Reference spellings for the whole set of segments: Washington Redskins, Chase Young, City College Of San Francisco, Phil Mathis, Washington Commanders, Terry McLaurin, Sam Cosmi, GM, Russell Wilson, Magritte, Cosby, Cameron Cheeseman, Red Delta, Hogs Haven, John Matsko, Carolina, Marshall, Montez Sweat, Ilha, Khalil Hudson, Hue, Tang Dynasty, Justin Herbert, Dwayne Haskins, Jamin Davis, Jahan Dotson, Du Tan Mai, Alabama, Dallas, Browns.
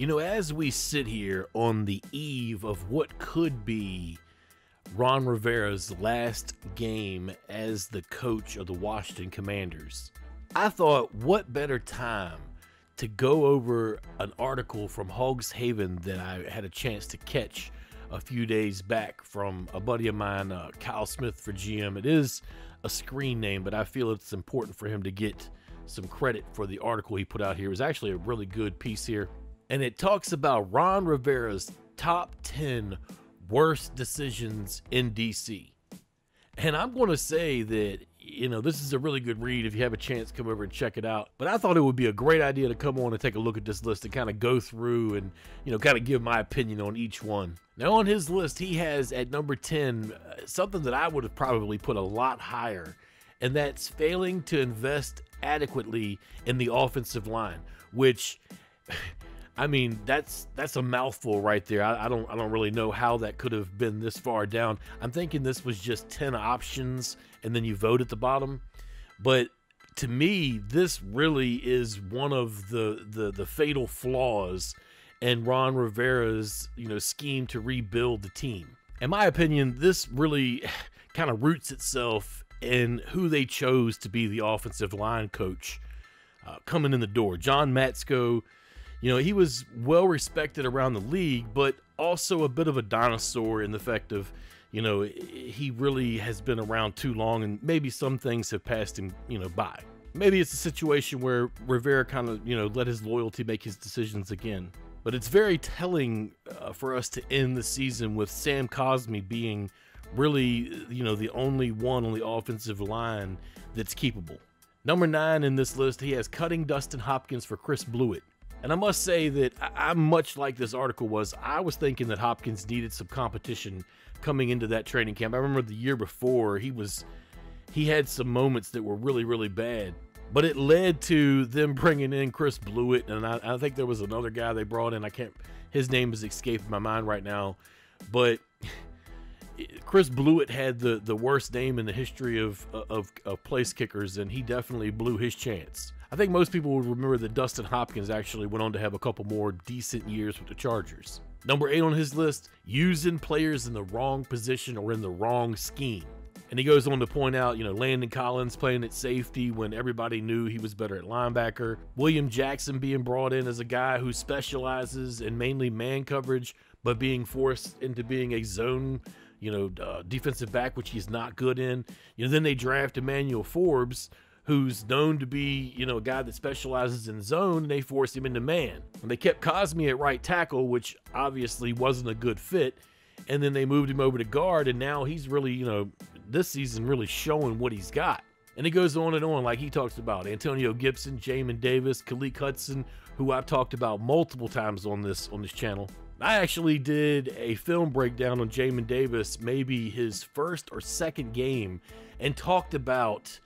You know, as we sit here on the eve of what could be Ron Rivera's last game as the coach of the Washington Commanders, I thought, what better time to go over an article from Hogs Haven that I had a chance to catch a few days back from a buddy of mine, Kyle Smith for GM. It is a screen name, but I feel it's important for him to get some credit for the article he put out here. It was actually a really good piece here. And it talks about Ron Rivera's top 10 worst decisions in DC. And I'm going to say that, you know, this is a really good read. If you have a chance, come over and check it out. But I thought it would be a great idea to come on and take a look at this list and kind of go through and, you know, kind of give my opinion on each one. Now, on his list, he has at number 10 something that I would have probably put a lot higher, and that's failing to invest adequately in the offensive line, which I mean, that's a mouthful right there. I don't really know how that could have been this far down. I'm thinking this was just 10 options and then you vote at the bottom. But to me, this really is one of the fatal flaws in Ron Rivera's, you know, scheme to rebuild the team. In my opinion, this really kind of roots itself in who they chose to be the offensive line coach coming in the door. John Matsko. You know, he was well respected around the league, but also a bit of a dinosaur in the fact of, you know, he really has been around too long and maybe some things have passed him, you know, by. Maybe it's a situation where Rivera kind of, you know, let his loyalty make his decisions again. But it's very telling for us to end the season with Sam Cosmi being really, you know, the only one on the offensive line that's keepable. Number 9 in this list, he has cutting Dustin Hopkins for Chris Blewett. And I must say that I'm much like this article was. I was thinking that Hopkins needed some competition coming into that training camp. I remember the year before he had some moments that were really, really bad, but it led to them bringing in Chris Blewett. And I think there was another guy they brought in. His name is escaping my mind right now, but Chris Blewett had the worst name in the history of place kickers, and he definitely blew his chance. I think most people would remember that Dustin Hopkins actually went on to have a couple more decent years with the Chargers. Number 8 on his list, using players in the wrong position or in the wrong scheme. And he goes on to point out, you know, Landon Collins playing at safety when everybody knew he was better at linebacker. William Jackson being brought in as a guy who specializes in mainly man coverage, but being forced into being a zone, you know, defensive back, which he's not good in. You know, then they draft Emmanuel Forbes, who's known to be, you know, a guy that specializes in zone, and they forced him into man. And they kept Cosmi at right tackle, which obviously wasn't a good fit, and then they moved him over to guard, and now he's really, you know, this season really showing what he's got. And it goes on and on, like he talks about Antonio Gibson, Jamin Davis, Khalil Hudson, who I've talked about multiple times on this channel. I actually did a film breakdown on Jamin Davis, maybe his first or second game, and talked about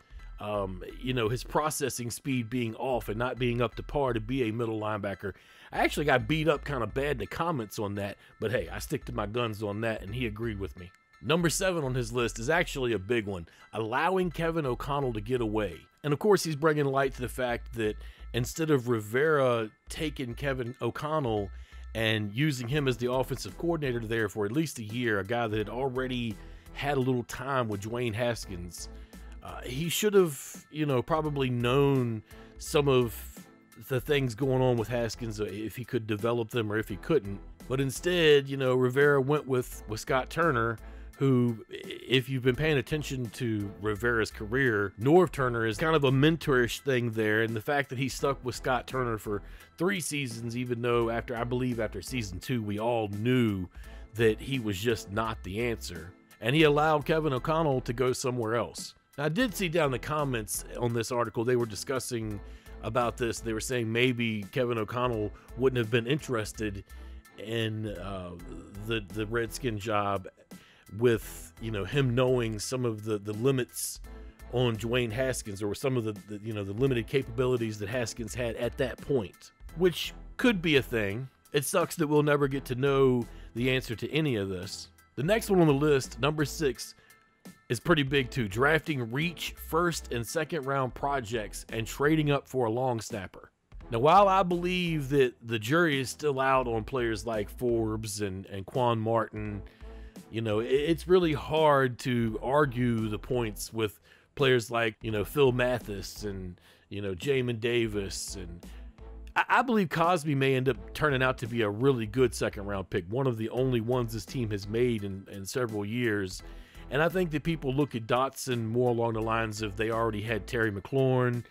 you know, his processing speed being off and not being up to par to be a middle linebacker. I actually got beat up kind of bad in the comments on that, but hey, I stick to my guns on that, and he agreed with me. Number 7 on his list is actually a big one, allowing Kevin O'Connell to get away. And of course, he's bringing light to the fact that instead of Rivera taking Kevin O'Connell and using him as the offensive coordinator there for at least a year, a guy that had already had a little time with Dwayne Haskins, he should have, you know, probably known some of the things going on with Haskins, if he could develop them or if he couldn't. But instead, you know, Rivera went with Scott Turner, who, if you've been paying attention to Rivera's career, Norv Turner is kind of a mentorish thing there. And the fact that he stuck with Scott Turner for 3 seasons, even though I believe after season 2, we all knew that he was just not the answer. And he allowed Kevin O'Connell to go somewhere else. Now, I did see down in the comments on this article, they were discussing about this. They were saying maybe Kevin O'Connell wouldn't have been interested in the Redskin job with, you know, him knowing some of the limits on Dwayne Haskins, or some of the, you know, the limited capabilities that Haskins had at that point, which could be a thing. It sucks that we'll never get to know the answer to any of this. The next one on the list, number 6, is pretty big too. Drafting reach 1st and 2nd round projects and trading up for a long snapper. Now, while I believe that the jury is still out on players like Forbes and Quan Martin, you know, it's really hard to argue the points with players like, you know, Phil Mathis and, you know, Jamin Davis. And I believe Cosby may end up turning out to be a really good second-round pick, one of the only ones this team has made in several years. And I think that people look at Dotson more along the lines of they already had Terry McLaurin,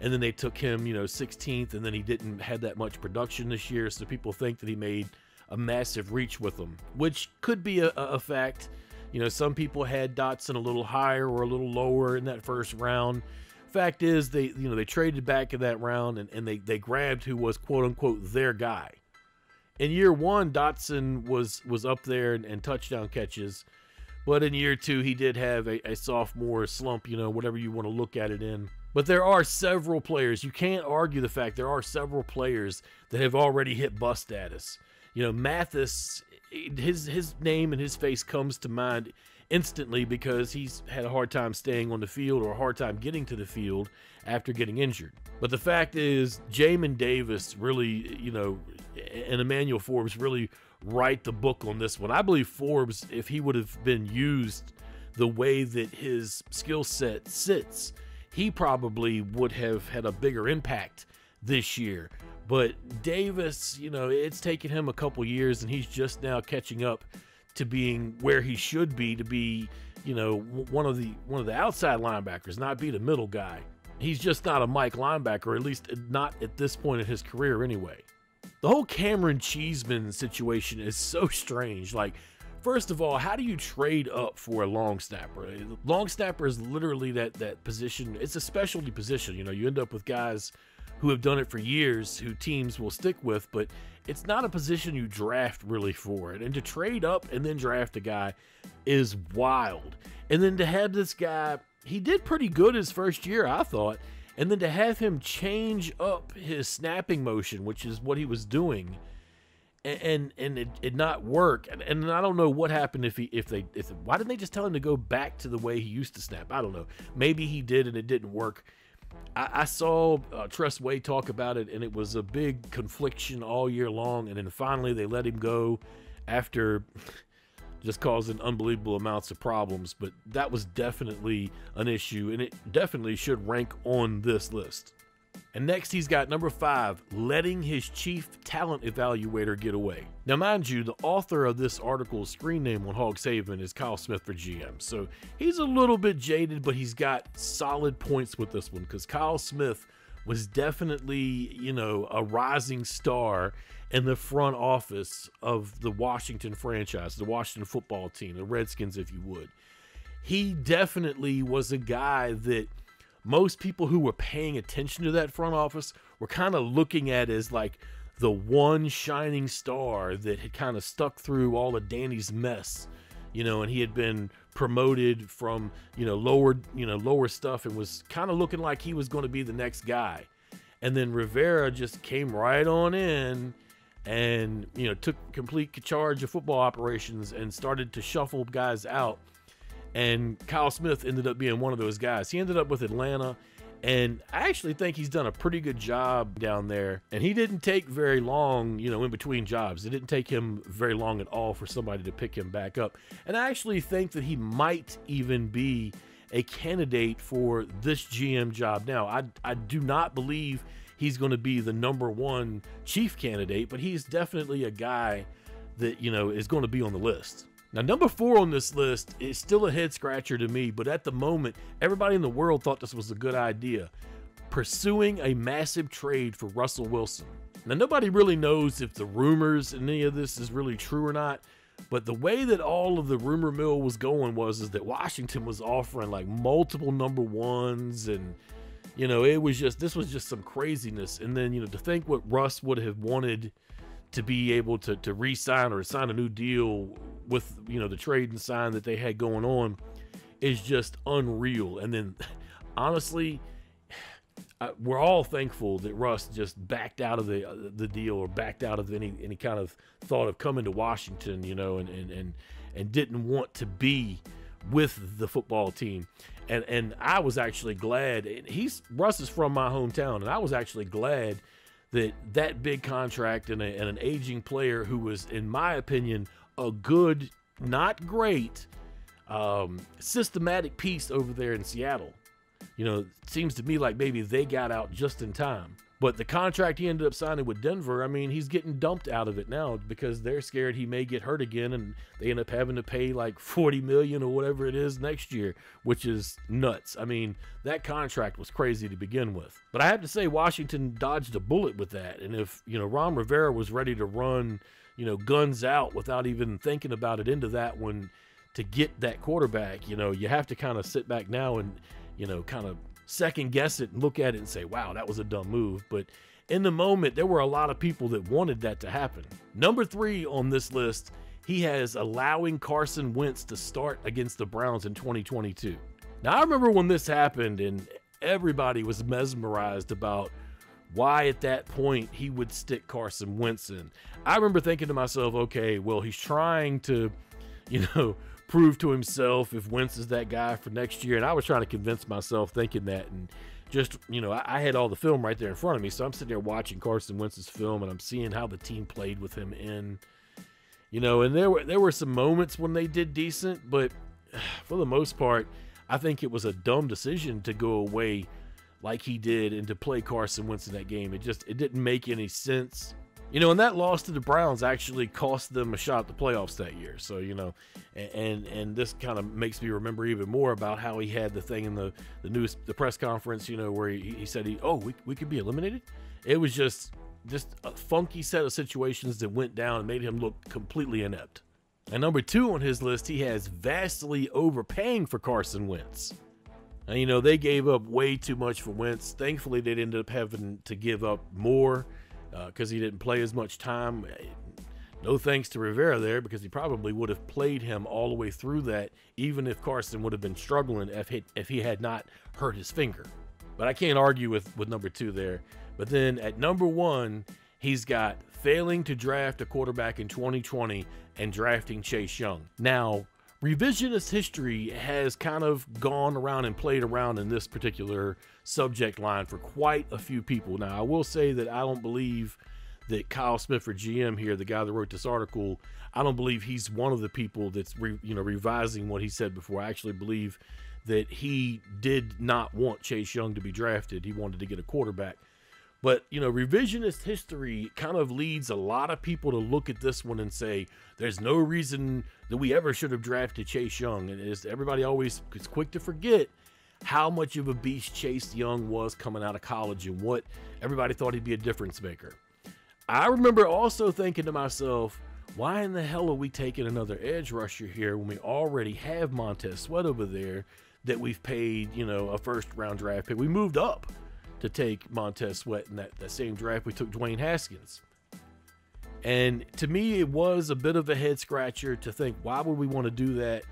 and then they took him, you know, 16th, and then he didn't have that much production this year, so people think that he made a massive reach with them, which could be a fact. You know, some people had Dotson a little higher or a little lower in that first round. Fact is, they, you know, they traded back in that round, and they grabbed who was quote-unquote their guy. In year one, Dotson was up there and touchdown catches, but in year two, he did have a sophomore slump, you know, whatever you want to look at it in. But there are several players, you can't argue the fact there are several players that have already hit bust status. You know, Mathis, his name and his face comes to mind instantly because he's had a hard time staying on the field or a hard time getting to the field after getting injured. But the fact is, Jamin Davis really, you know, and Emmanuel Forbes really write the book on this one. I believe Forbes, if he would have been used the way that his skill set sits, he probably would have had a bigger impact this year. But Davis, you know, it's taken him a couple years, and he's just now catching up to being where he should be, to be, you know, one of the outside linebackers, not be the middle guy. He's just not a Mike linebacker, at least not at this point in his career anyway. The whole Cameron Cheeseman situation is so strange. Like, first of all, how do you trade up for a long snapper? Long snapper is literally that position. It's a specialty position. You know, you end up with guys who have done it for years, who teams will stick with, but it's not a position you draft really for it. And to trade up and then draft a guy is wild. And then to have this guy, he did pretty good his first year, I thought, and then to have him change up his snapping motion, which is what he was doing, and it not work. And I don't know what happened if why didn't they just tell him to go back to the way he used to snap? I don't know. Maybe he did and it didn't work. I saw Tress Way talk about it, and it was a big confliction all year long, and then finally they let him go after just causing unbelievable amounts of problems. But that was definitely an issue, and it definitely should rank on this list. And next he's got number 5, letting his chief talent evaluator get away. Now mind you, the author of this article's screen name on Hogs Haven is Kyle Smith for GM. So he's a little bit jaded, but he's got solid points with this one, because Kyle Smith was definitely, you know, a rising star in the front office of the Washington franchise, the Washington football team, the Redskins if you would. He definitely was a guy that most people who were paying attention to that front office were kind of looking at as like the one shining star that had kind of stuck through all of Danny's mess, you know, and he had been promoted from, you know, lower stuff, and was kind of looking like he was going to be the next guy. And then Rivera just came right on in and, you know, took complete charge of football operations and started to shuffle guys out. And Kyle Smith ended up being one of those guys. He ended up with Atlanta, and I actually think he's done a pretty good job down there. And he didn't take very long, you know, in between jobs. It didn't take him very long at all for somebody to pick him back up. And I actually think that he might even be a candidate for this GM job now. I do not believe he's going to be the #1 chief candidate, but he's definitely a guy that, you know, is going to be on the list. Now, number 4 on this list is still a head scratcher to me, but at the moment, everybody in the world thought this was a good idea: pursuing a massive trade for Russell Wilson. Now, nobody really knows if the rumors and any of this is really true or not, but the way that all of the rumor mill was going is that Washington was offering like multiple #1s, and, you know, it was just, this was just some craziness. And then, you know, to think what Russ would have wanted to be able to re-sign or sign a new deal with, you know, the trade and sign that they had going on is just unreal. And then, honestly, we're all thankful that Russ just backed out of the deal, or backed out of any kind of thought of coming to Washington, you know, and didn't want to be with the football team. And I was actually glad. Russ is from my hometown, and I was actually glad that big contract and an aging player who was, in my opinion, a good, not great, systematic piece over there in Seattle. You know, it seems to me like maybe they got out just in time. But the contract he ended up signing with Denver, I mean, he's getting dumped out of it now because they're scared he may get hurt again, and they end up having to pay like $40 million or whatever it is next year, which is nuts. I mean, that contract was crazy to begin with. But I have to say Washington dodged a bullet with that. And if, you know, Ron Rivera was ready to run, you know, guns out without even thinking about it into that one to get that quarterback, you know, you have to kind of sit back now and, you know, kind of second guess it and look at it and say, wow, that was a dumb move. But in the moment, there were a lot of people that wanted that to happen. Number three on this list, he has allowing Carson Wentz to start against the Browns in 2022. Now, I remember when this happened and everybody was mesmerized about why at that point he would stick Carson Wentz in. I remember thinking to myself, okay, well, he's trying to, you know, prove to himself if Wentz is that guy for next year. And I was trying to convince myself thinking that, and just, you know, I had all the film right there in front of me. So I'm sitting there watching Carson Wentz's film and I'm seeing how the team played with him in, you know, and there were some moments when they did decent, but for the most part, I think it was a dumb decision to go away like he did and to play Carson Wentz in that game. It didn't make any sense. You know, and that loss to the Browns actually cost them a shot at the playoffs that year. So, you know, and this kind of makes me remember even more about how he had the thing in the press conference, you know, where he said, we could be eliminated. It was just a funky set of situations that went down and made him look completely inept. And number two on his list, he has vastly overpaying for Carson Wentz. And, you know, they gave up way too much for Wentz. Thankfully, they ended up having to give up more, because he didn't play as much time. No thanks to Rivera there, because he probably would have played him all the way through that, even if Carson would have been struggling if he had not hurt his finger. But I can't argue with number two there. But then at number one, he's got failing to draft a quarterback in 2020 and drafting Chase Young. Now, revisionist history has kind of gone around and played around in this particular subject line for quite a few people. Now, I will say that I don't believe that Kyle Smith, or GM here, the guy that wrote this article, I don't believe he's one of the people that's revising what he said before. I actually believe that he did not want Chase Young to be drafted. He wanted to get a quarterback. But, you know, revisionist history kind of leads a lot of people to look at this one and say, there's no reason that we ever should have drafted Chase Young. And everybody always is quick to forget how much of a beast Chase Young was coming out of college and what everybody thought he'd be a difference maker. I remember also thinking to myself, why in the hell are we taking another edge rusher here when we already have Montez Sweat over there that we've paid, you know, a first-round draft pick? We moved up to take Montez Sweat in that same draft we took Dwayne Haskins. And to me, it was a bit of a head scratcher to think, why would we want to do that?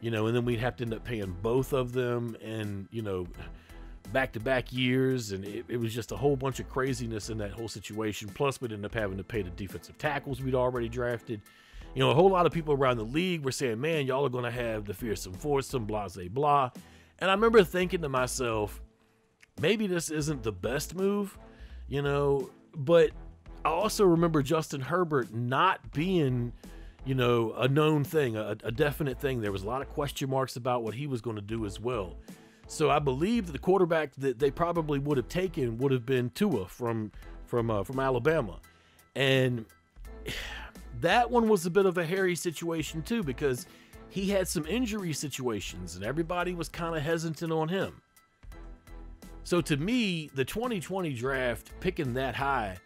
You know, and then we'd have to end up paying both of them and, you know, back-to-back years. And it was just a whole bunch of craziness in that whole situation. Plus, we'd end up having to pay the defensive tackles we'd already drafted. You know, a whole lot of people around the league were saying, man, y'all are going to have the fearsome foursome, blah, blah, blah. And I remember thinking to myself, maybe this isn't the best move, you know, but I also remember Justin Herbert not being, you know, a known thing, a definite thing. There was a lot of question marks about what he was going to do as well. So I believe that the quarterback that they probably would have taken would have been Tua from Alabama. And that one was a bit of a hairy situation too, because he had some injury situations and everybody was kind of hesitant on him. So to me, the 2020 draft, picking that high,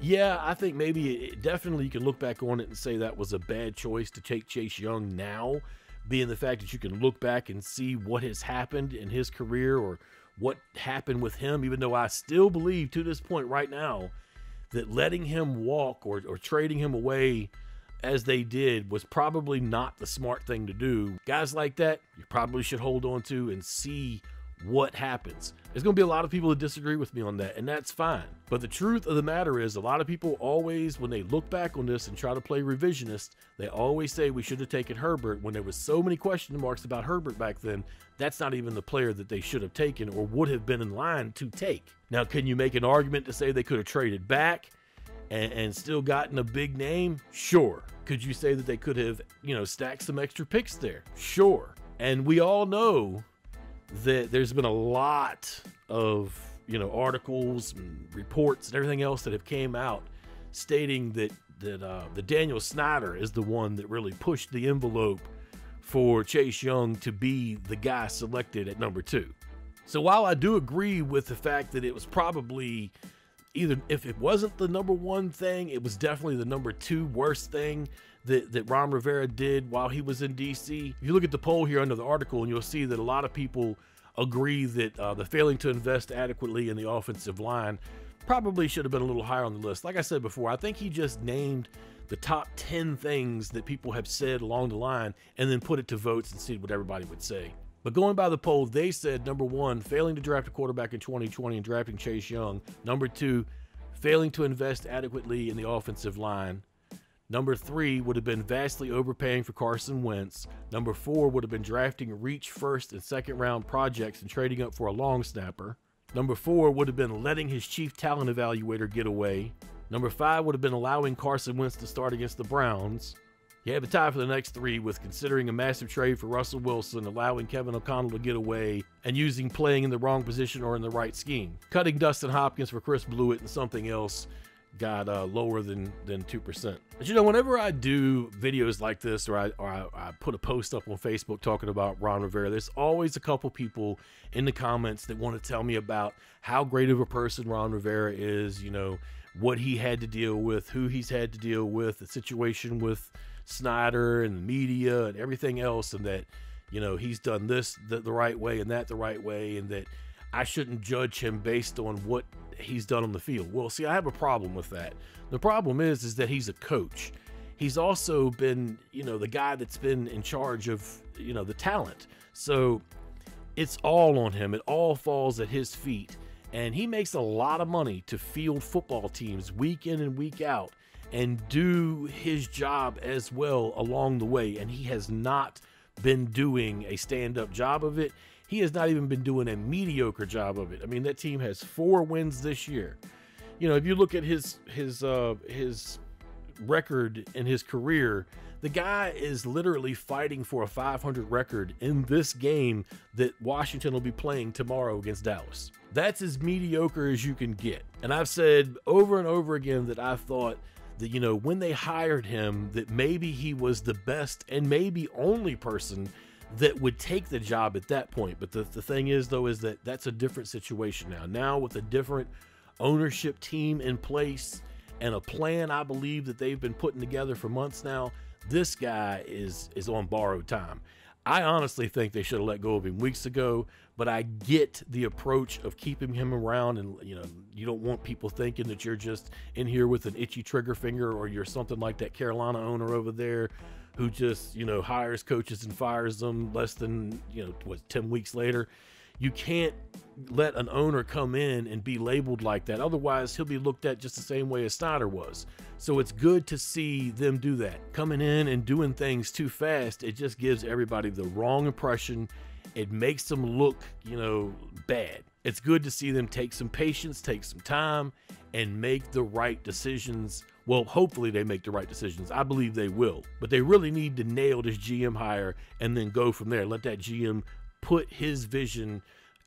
yeah, I think maybe it definitely you can look back on it and say that was a bad choice to take Chase Young now, being the fact that you can look back and see what has happened in his career or what happened with him, even though I still believe to this point right now that letting him walk or trading him away as they did was probably not the smart thing to do. Guys like that, you probably should hold on to and see what happens. There's going to be a lot of people that disagree with me on that, and that's fine. But the truth of the matter is, a lot of people always, when they look back on this and try to play revisionist, they always say we should have taken Herbert when there was so many question marks about Herbert back then. That's not even the player that they should have taken or would have been in line to take. Now, can you make an argument to say they could have traded back and still gotten a big name? Sure. Could you say that they could have, you know, stacked some extra picks there? Sure. And we all know that there's been a lot of, you know, articles and reports and everything else that have came out stating that the Daniel Snyder is the one that really pushed the envelope for Chase Young to be the guy selected at number 2. So while I do agree with the fact that it was probably either, if it wasn't the number 1 thing, it was definitely the number 2 worst thing that Ron Rivera did while he was in DC. If you look at the poll here under the article, and you'll see that a lot of people agree that the failing to invest adequately in the offensive line probably should have been a little higher on the list. Like I said before, I think he just named the top 10 things that people have said along the line and then put it to votes and see what everybody would say. But going by the poll, they said number 1, failing to draft a quarterback in 2020 and drafting Chase Young. Number 2, failing to invest adequately in the offensive line. Number 3 would have been vastly overpaying for Carson Wentz. Number 4 would have been drafting reach first and second round projects and trading up for a long snapper. Number 4 would have been letting his chief talent evaluator get away. Number 5 would have been allowing Carson Wentz to start against the Browns. You have a tie for the next 3 with considering a massive trade for Russell Wilson, allowing Kevin O'Connell to get away, and using playing in the wrong position or in the right scheme. Cutting Dustin Hopkins for Chris Blewett and something else got lower than 2%. But you know, whenever I do videos like this, or I put a post up on Facebook talking about Ron Rivera, there's always a couple people in the comments that want to tell me about how great of a person Ron Rivera is, you know, what he had to deal with, who he's had to deal with, the situation with Snyder and the media and everything else, and that, you know, he's done this the right way and that the right way, and that I shouldn't judge him based on what he's done on the field. Well, see, I have a problem with that. The problem is that he's a coach. He's also been, you know, the guy that's been in charge of, you know, the talent. So it's all on him. It all falls at his feet. And he makes a lot of money to field football teams week in and week out and do his job as well along the way. And he has not been doing a stand-up job of it. He has not even been doing a mediocre job of it. I mean, that team has 4 wins this year. You know, if you look at his record in his career, the guy is literally fighting for a .500 record in this game that Washington will be playing tomorrow against Dallas. That's as mediocre as you can get. And I've said over and over again that I thought that, you know, when they hired him, that maybe he was the best and maybe only person that would take the job at that point. But the thing is, though, is that that's a different situation now. Now with a different ownership team in place and a plan, I believe, that they've been putting together for months now, this guy is on borrowed time. I honestly think they should have let go of him weeks ago, but I get the approach of keeping him around, and, you know, you don't want people thinking that you're just in here with an itchy trigger finger, or you're something like that Carolina owner over there who just, you know, hires coaches and fires them less than, you know, what, 10 weeks later. You can't let an owner come in and be labeled like that. Otherwise, he'll be looked at just the same way as Snyder was. So it's good to see them do that. Coming in and doing things too fast, it just gives everybody the wrong impression. It makes them look, you know, bad. It's good to see them take some patience, take some time, and make the right decisions. Well, hopefully they make the right decisions. I believe they will. But they really need to nail this GM hire and then go from there. Let that GM put his vision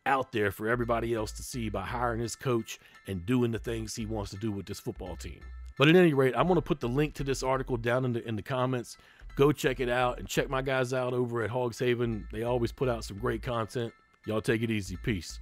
out there for everybody else to see by hiring his coach and doing the things he wants to do with this football team. But at any rate, I'm going to put the link to this article down in the comments. Go check it out and check my guys out over at Hogs Haven. They always put out some great content. Y'all take it easy. Peace.